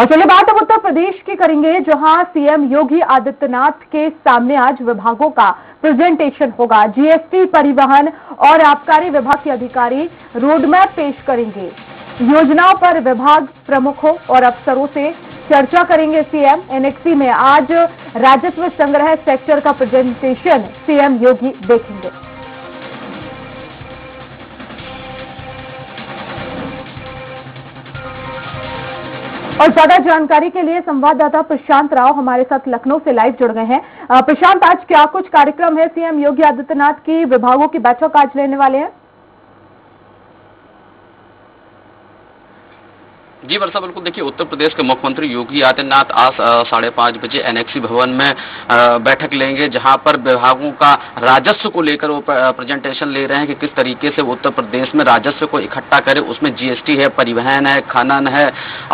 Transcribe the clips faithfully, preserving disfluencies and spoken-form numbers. और चलिए बात अब उत्तर प्रदेश की करेंगे, जहां सीएम योगी आदित्यनाथ के सामने आज विभागों का प्रेजेंटेशन होगा। जीएसटी, परिवहन और आबकारी विभाग के अधिकारी रोडमैप पेश करेंगे। योजनाओं पर विभाग प्रमुखों और अफसरों से चर्चा करेंगे सीएम। एनएक्सी में आज राजस्व संग्रह सेक्टर का प्रेजेंटेशन सीएम योगी देखेंगे। और ज्यादा जानकारी के लिए संवाददाता प्रशांत राव हमारे साथ लखनऊ से लाइव जुड़ गए हैं। प्रशांत, आज क्या कुछ कार्यक्रम है? सीएम योगी आदित्यनाथ की विभागों की बैठक आज लेने वाले हैं। जी वर्षा, बिल्कुल देखिए, उत्तर प्रदेश के मुख्यमंत्री योगी आदित्यनाथ आज साढ़े पाँच बजे एनएक्सी भवन में आ, बैठक लेंगे, जहां पर विभागों का राजस्व को लेकर वो प्रेजेंटेशन ले रहे हैं कि किस तरीके से उत्तर प्रदेश में राजस्व को इकट्ठा करें। उसमें जीएसटी है, परिवहन है, खनन है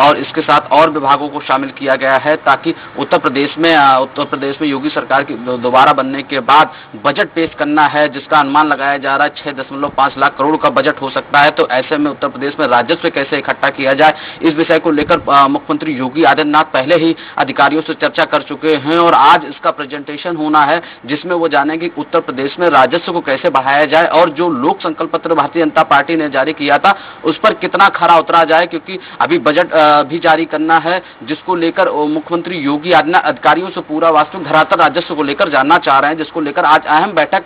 और इसके साथ और विभागों को शामिल किया गया है, ताकि उत्तर प्रदेश में उत्तर प्रदेश में योगी सरकार की दोबारा बनने के बाद बजट पेश करना है, जिसका अनुमान लगाया जा रहा है छः दशमलव पाँच लाख करोड़ का बजट हो सकता है। तो ऐसे में उत्तर प्रदेश में राजस्व कैसे इकट्ठा किया जाए, इस विषय को लेकर मुख्यमंत्री योगी आदित्यनाथ पहले ही अधिकारियों से चर्चा कर चुके हैं और आज इसका प्रेजेंटेशन होना है, जिसमें वो जानेंगे कि उत्तर प्रदेश में राजस्व को कैसे बढ़ाया जाए और जो लोक संकल्प पत्र भारतीय जनता पार्टी ने जारी किया था उस पर कितना खरा उतरा जाए, क्योंकि अभी बजट भी जारी करना है, जिसको लेकर मुख्यमंत्री योगी आदित्यनाथ अधिकारियों से पूरा वास्तविक धरातल राजस्व को लेकर जानना चाह रहे हैं, जिसको लेकर आज अहम बैठक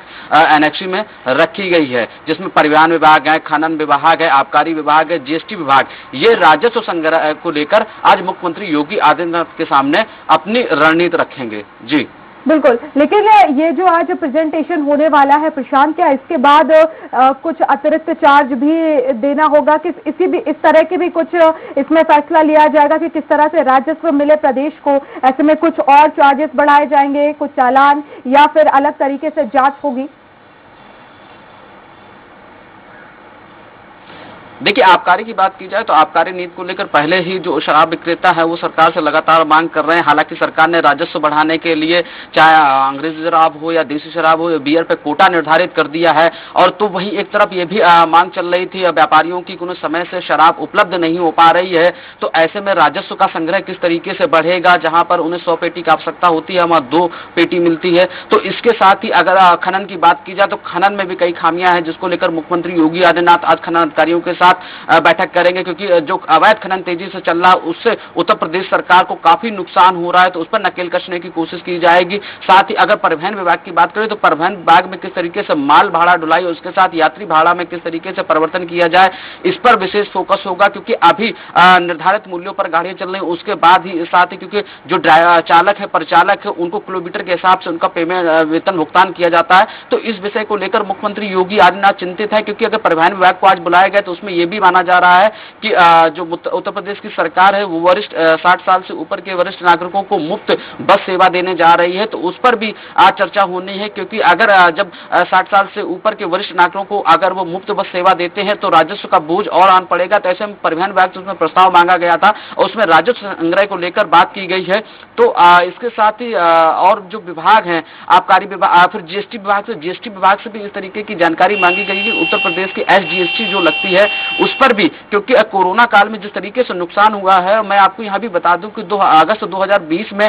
एनएक्सी में रखी गई है, जिसमें परिवहन विभाग है, खनन विभाग है, आबकारी विभाग है, जीएसटी विभाग, ये राजस्व संग्रह को लेकर आज मुख्यमंत्री योगी आदित्यनाथ के सामने अपनी रणनीति रखेंगे। जी बिल्कुल, लेकिन ये जो आज प्रेजेंटेशन होने वाला है प्रशांत, क्या इसके बाद आ, कुछ अतिरिक्त चार्ज भी देना होगा? कि इसी भी इस तरह के भी कुछ इसमें फैसला लिया जाएगा कि किस तरह से राजस्व मिले प्रदेश को, ऐसे में कुछ और चार्जेस बढ़ाए जाएंगे, कुछ चालान या फिर अलग तरीके से जांच होगी? देखिए, आबकारी की बात की जाए तो आबकारी नीति को लेकर पहले ही जो शराब विक्रेता है वो सरकार से लगातार मांग कर रहे हैं। हालांकि सरकार ने राजस्व बढ़ाने के लिए चाहे अंग्रेजी शराब हो या देसी शराब हो या बियर पे कोटा निर्धारित कर दिया है, और तो वहीं एक तरफ ये भी आ, मांग चल रही थी व्यापारियों की कि उन्हें समय से शराब उपलब्ध नहीं हो पा रही है। तो ऐसे में राजस्व का संग्रह किस तरीके से बढ़ेगा, जहाँ पर उन्हें सौ पेटी की आवश्यकता होती है वहाँ दो पेटी मिलती है। तो इसके साथ ही अगर खनन की बात की जाए तो खनन में भी कई खामियां हैं, जिसको लेकर मुख्यमंत्री योगी आदित्यनाथ आज खनन अधिकारियों के साथ बैठक करेंगे, क्योंकि जो अवैध खनन तेजी से चल रहा है उससे उत्तर प्रदेश सरकार को काफी नुकसान हो रहा है, तो उस पर नकेल कसने की कोशिश की जाएगी। साथ ही अगर परिवहन विभाग की बात करें तो परिवहन विभाग में किस तरीके से माल भाड़ा ढुलाई और उसके साथ यात्री भाड़ा में किस तरीके से परिवर्तन किया जाए, इस पर विशेष फोकस होगा, क्योंकि अभी निर्धारित मूल्यों पर गाड़ियां चल रही है। उसके बाद ही साथ ही क्योंकि जो चालक है, परिचालक है, उनको किलोमीटर के हिसाब से उनका पेमेंट वेतन भुगतान किया जाता है। तो इस विषय को लेकर मुख्यमंत्री योगी आदित्यनाथ चिंतित है, क्योंकि अगर परिवहन विभाग को आज बुलाया गया तो उसमें ये भी माना जा रहा है कि जो उत्तर प्रदेश की सरकार है वो वरिष्ठ साठ साल से ऊपर के वरिष्ठ नागरिकों को मुफ्त बस सेवा देने जा रही है। तो उस पर भी आज चर्चा होनी है, क्योंकि अगर जब साठ साल से ऊपर के वरिष्ठ नागरिकों को अगर वो मुफ्त बस सेवा देते हैं तो राजस्व का बोझ और आन पड़ेगा। तो ऐसे में परिवहन विभाग से उसमें प्रस्ताव मांगा गया था और उसमें राजस्व संग्रह को लेकर बात की गई है। तो इसके साथ ही और जो विभाग है, आबकारी विभाग, फिर जीएसटी विभाग से जीएसटी विभाग से भी इस तरीके की जानकारी मांगी गई है कि उत्तर प्रदेश की एसजीएसटी जो लगती है उस पर भी, क्योंकि कोरोना काल में जिस तरीके से नुकसान हुआ है, मैं आपको यहाँ भी बता दूं कि दो अगस्त दो हज़ार बीस में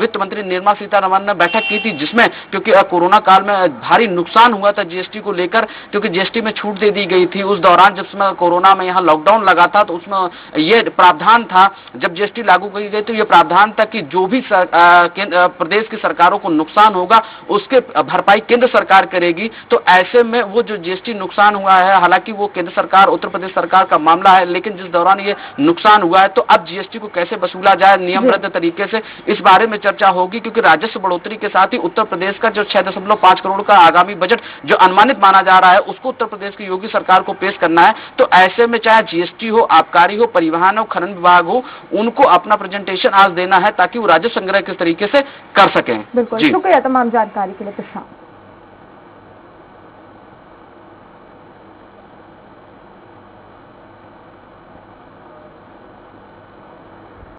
वित्त मंत्री निर्मला सीतारमण ने बैठक की थी, जिसमें क्योंकि कोरोना काल में भारी नुकसान हुआ था जीएसटी को लेकर, क्योंकि जीएसटी में छूट दे दी गई थी। उस दौरान जब समय कोरोना में यहाँ लॉकडाउन लगा था तो उसमें यह प्रावधान था, जब जीएसटी लागू की गई तो यह प्रावधान था कि जो भी सर, आ, प्रदेश की सरकारों को नुकसान होगा उसके भरपाई केंद्र सरकार करेगी। तो ऐसे में वो जो जीएसटी नुकसान हुआ है, हालांकि वो केंद्र सरकार उत्तर प्रदेश सरकार का मामला है, लेकिन जिस दौरान ये नुकसान हुआ है तो अब जीएसटी को कैसे वसूला जाए नियमबद्ध तरीके से, इस बारे में चर्चा होगी, क्योंकि राजस्व बढ़ोतरी के साथ ही उत्तर प्रदेश का जो छह दशमलव पांच करोड़ का आगामी बजट जो अनुमानित माना जा रहा है उसको उत्तर प्रदेश की योगी सरकार को पेश करना है। तो ऐसे में चाहे जीएसटी हो, आबकारी हो, परिवहन हो, खनन विभाग हो, उनको अपना प्रेजेंटेशन आज देना है ताकि वो राजस्व संग्रह किस तरीके से कर सकें। बिल्कुल, शुक्रिया तमाम जानकारी के लिए प्रशांत।